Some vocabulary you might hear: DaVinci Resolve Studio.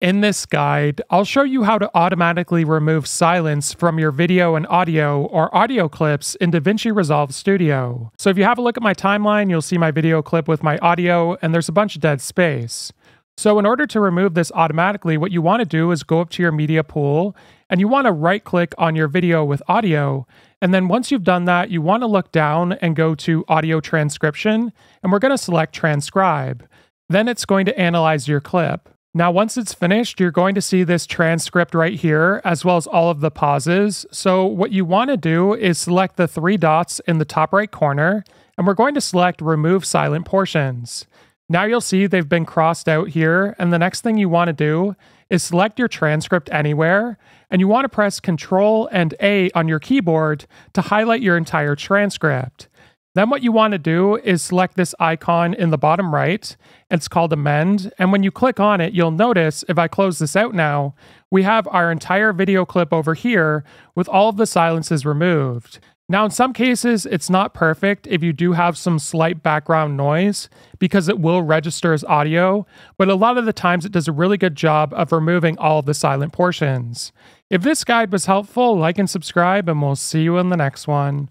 In this guide, I'll show you how to automatically remove silence from your video and audio or audio clips in DaVinci Resolve Studio. So if you have a look at my timeline, you'll see my video clip with my audio, and there's a bunch of dead space. So in order to remove this automatically, what you want to do is go up to your media pool, and you want to right-click on your video with audio. And then once you've done that, you want to look down and go to Audio Transcription, and we're going to select Transcribe. Then it's going to analyze your clip. Now, once it's finished, you're going to see this transcript right here, as well as all of the pauses. So what you want to do is select the three dots in the top right corner, and we're going to select Remove Silent Portions. Now you'll see they've been crossed out here, and the next thing you want to do is select your transcript anywhere, and you want to press Ctrl and A on your keyboard to highlight your entire transcript. Then what you want to do is select this icon in the bottom right. It's called Amend, and when you click on it, you'll notice, if I close this out now, we have our entire video clip over here with all of the silences removed. Now, in some cases, it's not perfect if you do have some slight background noise, because it will register as audio, but a lot of the times it does a really good job of removing all of the silent portions. If this guide was helpful, like and subscribe, and we'll see you in the next one.